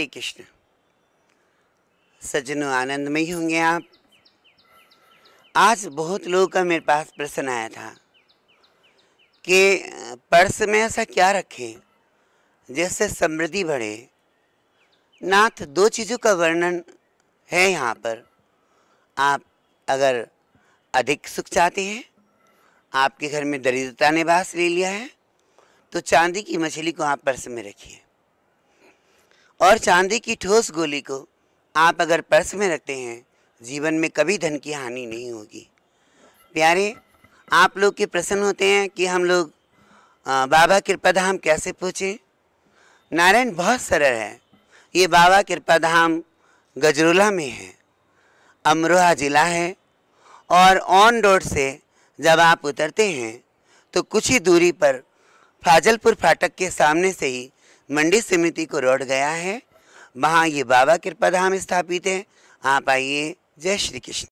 श्री कृष्ण। सज्जनों, आनंद में ही होंगे आप। आज बहुत लोगों का मेरे पास प्रश्न आया था कि पर्स में ऐसा क्या रखें जिससे समृद्धि बढ़े। नाथ, दो चीज़ों का वर्णन है यहाँ पर। आप अगर अधिक सुख चाहते हैं, आपके घर में दरिद्रता ने वास ले लिया है, तो चांदी की मछली को आप पर्स में रखिए। और चांदी की ठोस गोली को आप अगर पर्स में रखते हैं, जीवन में कभी धन की हानि नहीं होगी। प्यारे, आप लोग के प्रश्न होते हैं कि हम लोग बाबा कृपा धाम कैसे पहुँचे। नारायण, बहुत सरल है। ये बाबा कृपा धाम गजरोला में है, अमरोहा ज़िला है। और ऑन रोड से जब आप उतरते हैं तो कुछ ही दूरी पर फाजलपुर फाटक के सामने से ही मंडी समिति को रोड गया है, वहाँ ये बाबा कृपा धाम स्थापित है। आप आइए। जय श्री कृष्ण।